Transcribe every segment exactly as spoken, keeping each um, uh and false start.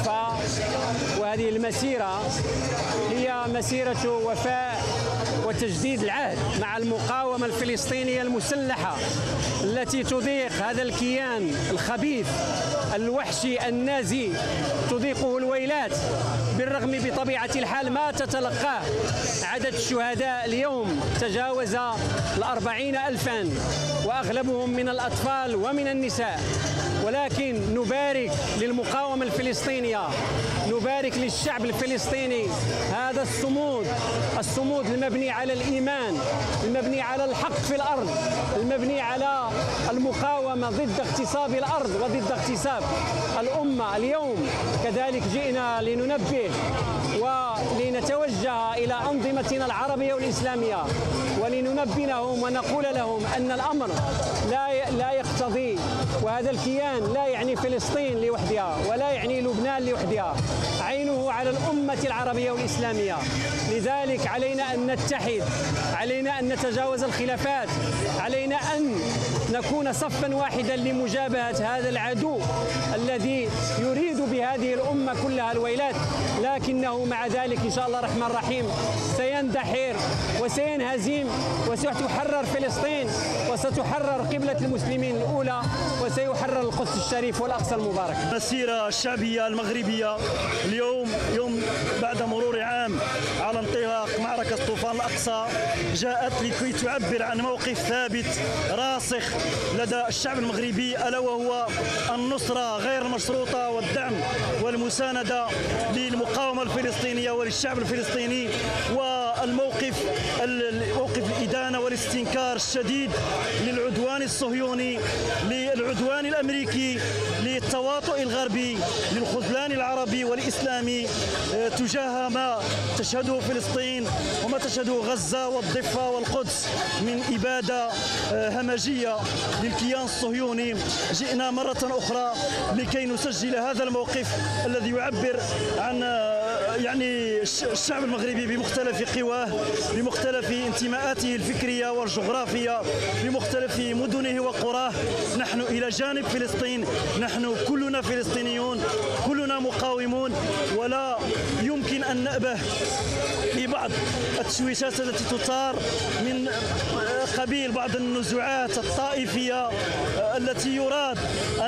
الوقفة. وهذه المسيرة هي مسيرة وفاء وتجديد العهد مع المقاومة الفلسطينية المسلحة التي تضيق هذا الكيان الخبيث الوحشي النازي، تضيقه الويلات، بالرغم بطبيعة الحال ما تتلقاه. عدد الشهداء اليوم تجاوز الأربعين ألفا وأغلبهم من الأطفال ومن النساء. ولكن نبارك للمقاومة الفلسطينية، نبارك للشعب الفلسطيني هذا الصمود، الصمود المبني على الإيمان، المبني على الحق في الأرض، المبني على المقاومة ضد اغتصاب الأرض وضد اغتصاب الأمة. اليوم كذلك جئنا لننبه ولنتوجه إلى أنظمتنا العربية والإسلامية ولننبههم ونقول لهم أن الأمر لا لا يقتضي، وهذا الكيان لا يعني فلسطين لوحدها ولا يعني لبنان لوحدها، عينه على الأمة العربية والإسلامية. لذلك علينا أن نتحد، علينا أن نتجاوز الخلافات، علينا أن نكون صفا واحدا لمجابهة هذا العدو الذي يريد بهذه الأمة كلها الويلات، لكنه مع ذلك إن شاء الله الرحمن الرحيم سيندحر وسينهزم وستحرر فلسطين وستحرر قبلة المسلمين الأولى وسيحرر القدس الشريف والأقصى المبارك. المسيرة الشعبية المغربية اليوم يوم بعد مرور عام على انطلاق معركة طوفان الأقصى جاءت لكي تعبر عن موقف ثابت راسخ لدى الشعب المغربي، ألا وهو النصرة غير المشروطة والدعم والمساندة للمقاومة الفلسطينية وللشعب الفلسطيني، والموقف الموقف الإدانة والاستنكار الشديد للعدوان الصهيوني، للعدوان الأمريكي، للتواطؤ الغربي، للخذلان العربي والإسلامي تجاه ما تشهده فلسطين وما تشهده غزة والضفة والقدس من إبادة همجية للكيان الصهيوني. جئنا مرة أخرى لكي نسجل هذا الموقف الذي يعبر عن يعني الشعب المغربي بمختلف قواه، بمختلف انتماءاته الفكرية والجغرافية، بمختلف مدنه وقراه. نحن إلى جانب فلسطين، نحن كلنا فلسطينيون، كلنا مقاومون، ولا يمكن أن نأبه ببعض التشويشات التي تثار من قبيل بعض النزوعات الطائفية التي يراد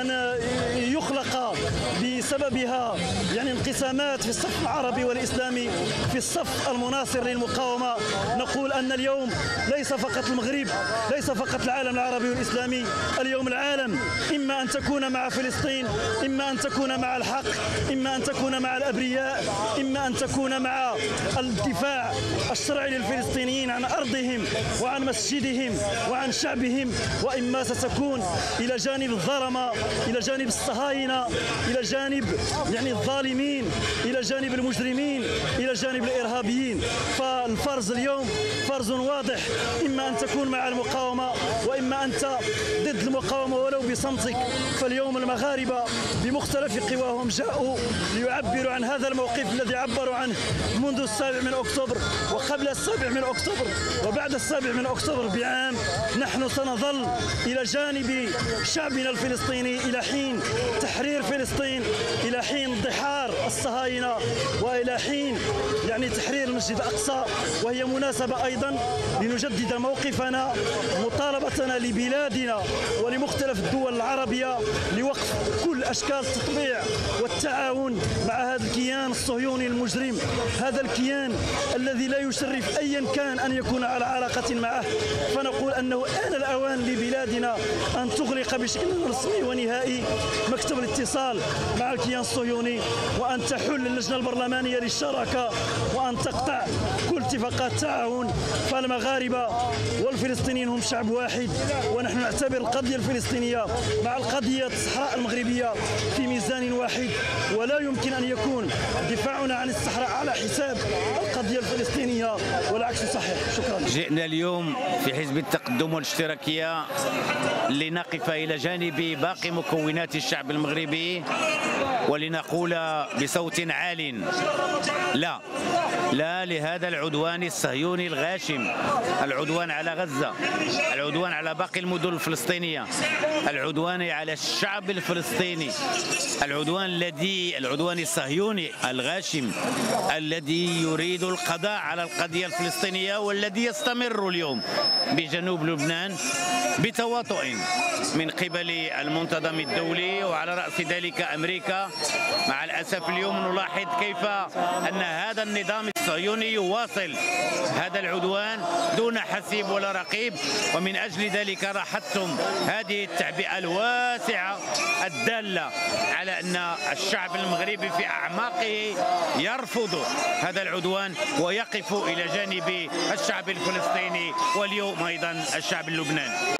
أن يخلق بسببها يعني انقسامات في الصف العربي والإسلامي، في الصف المناصر للمقاومة. نقول أن اليوم ليس فقط المغرب، ليس فقط العالم العربي والإسلامي، اليوم العالم إما أن تكون مع فلسطين، إما أن تكون مع الحق، إما أن تكون مع الأبرياء، إما أن تكون مع الدفاع الشرعي للفلسطينيين عن أرضهم وعن مسجدهم وعن شعبهم، وإما ستكون إلى جانب الظلمة، إلى جانب الصهاينة، إلى جانب يعني الظالمين، إلى جانب المجرمين، إلى جانب الإرهابيين. فالفرز اليوم فرز واضح، إما أن تكون مع المقاومة وإما أنت ضد المقاومة ولو بصمتك. فاليوم المغاربة بمختلف قواهم جاءوا ليعبروا عن هذا الموقف الذي عبروا عنه منذ السابع من أكتوبر وقبل السابع من أكتوبر وبعد السابع من أكتوبر بعام. نحن سنظل إلى جانب شعبنا الفلسطيني إلى حين تحرير فلسطين، إلى حين انتحار الصهاينة، وإلى حين يعني تحرير المسجد الأقصى. وهي مناسبة أيضا لنجدد موقفنا، مطالبتنا لبلادنا ولمختلف الدول العربية لوقف كل أشكال التطبيع والتعاون مع هذا الكيان الصهيوني المجرم، هذا الكيان الذي لا يشرف أيا كان أن يكون على علاقة معه. فنقول أنه آن الأوان لبلادنا أن تغلق بشكل رسمي ونهائي مكتب الاتصال مع الكيان الصهيوني، وأن تحل اللجنة البرلمانية للشراكة، وأن تقطع كل اتفاقات تعاون. فالمغاربة والفلسطينيين هم شعب واحد، ونحن نعتبر القضية الفلسطينية مع القضية الصحراء المغربية في ميزان واحد، ولا يمكن أن يكون دفاعنا عن الصحراء على حساب القضية الفلسطينية والعكس صحيح. شكرا. جئنا اليوم في حزب التقدم والاشتراكية لنقف إلى جانب باقي مكونات الشعب المغربي ولنقول بصوت عال لا، لا لهذا العدوان الصهيوني الغاشم، العدوان على غزة، العدوان على باقي المدن الفلسطينية، العدوان على الشعب الفلسطيني، العدوان الذي العدوان الصهيوني الغاشم الذي يريد القضاء على القضية الفلسطينية والذي يستمر اليوم بجنوب لبنان بتواطؤ من قبل المنتظم الدولي وعلى رأس ذلك أمريكا. مع الأسف اليوم نلاحظ كيف أن هذا النظام الصهيوني يواصل هذا العدوان دون حسيب ولا رقيب، ومن أجل ذلك لاحظتم هذه التعبئة الواسعة الدالة على أن الشعب المغربي في أعماقه يرفض هذا العدوان ويقف إلى جانب الشعب الفلسطيني واليوم أيضا الشعب اللبناني.